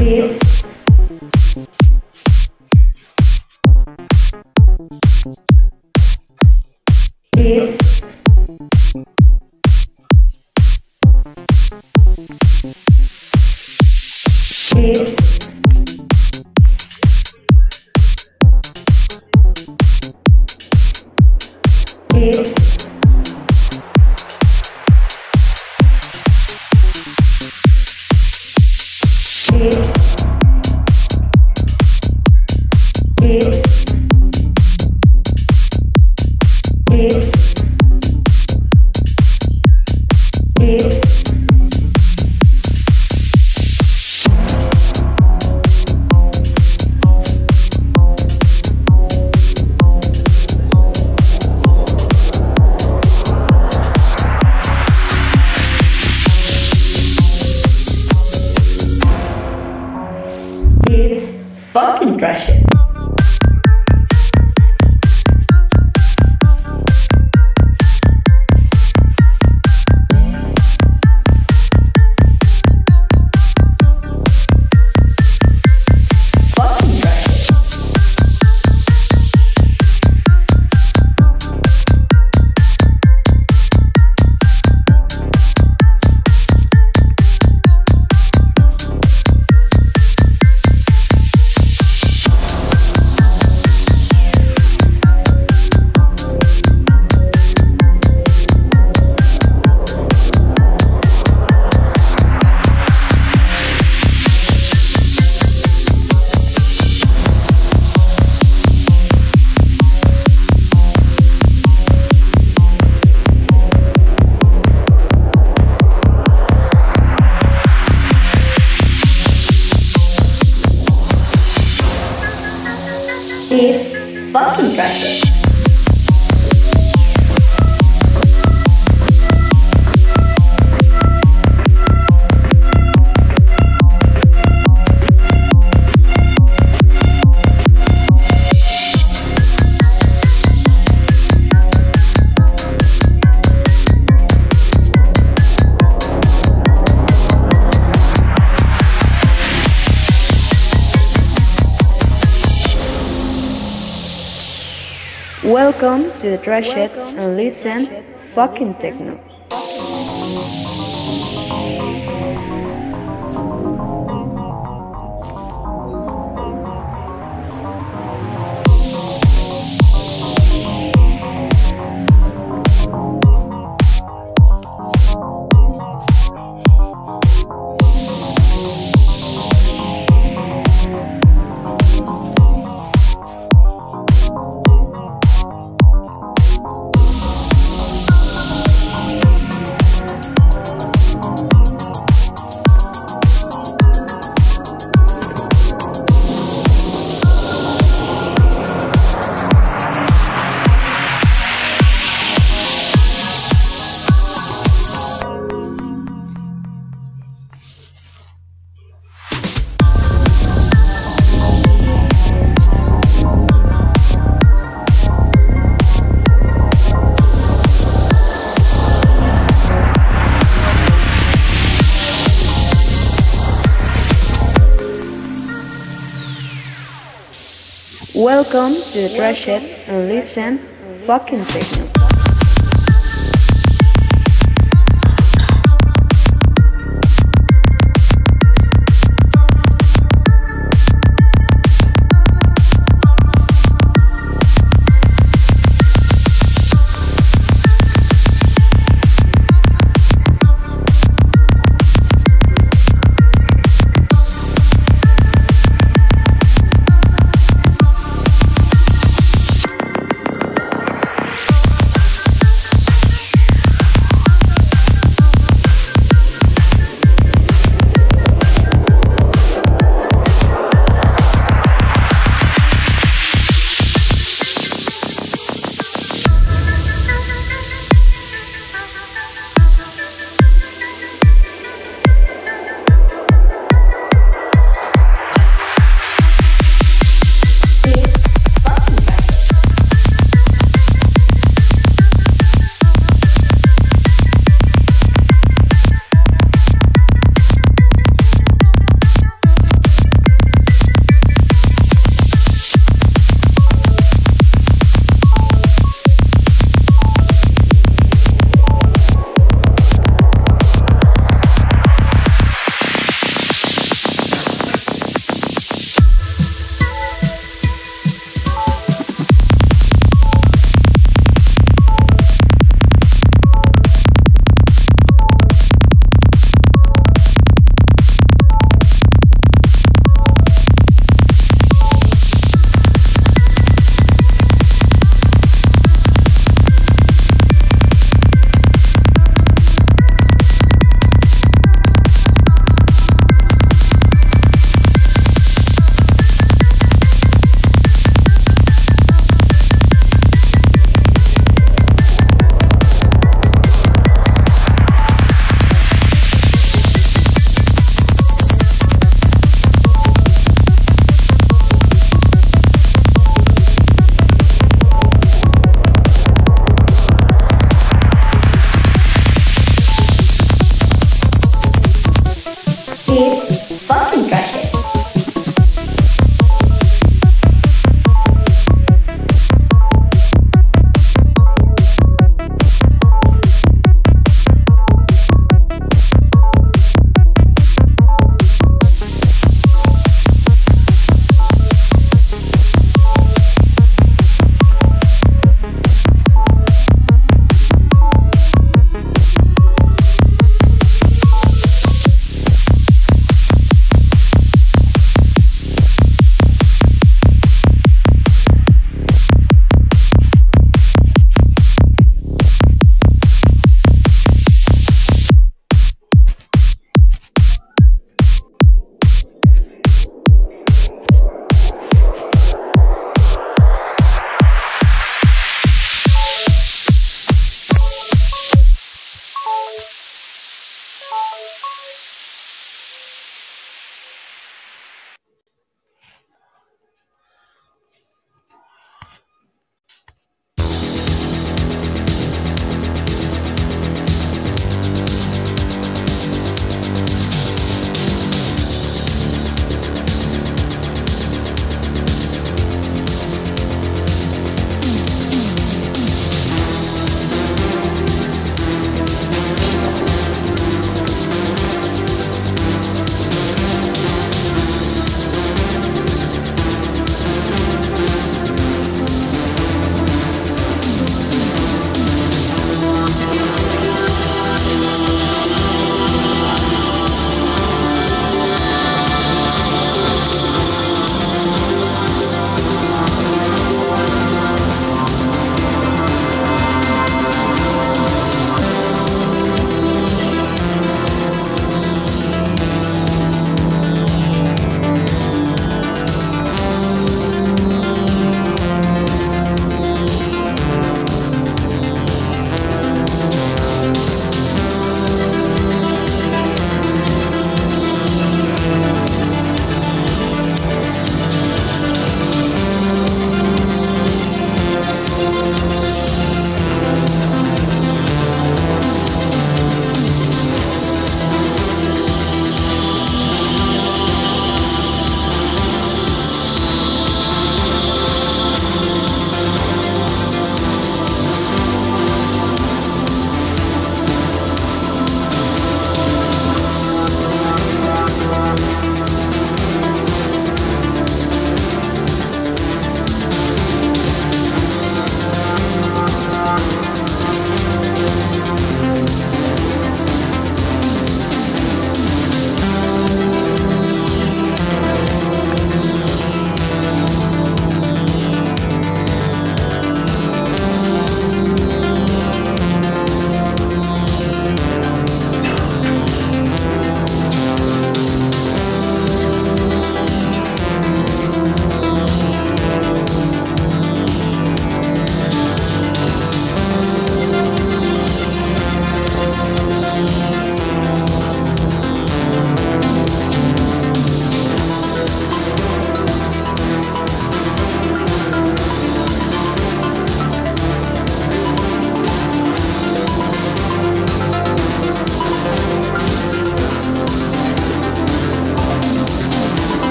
please. Please. Please. Please. It's fucking trash it. It's fucking trash. Welcome to the Trash It and listen fucking techno. Welcome to the Trash It and listen fucking techno.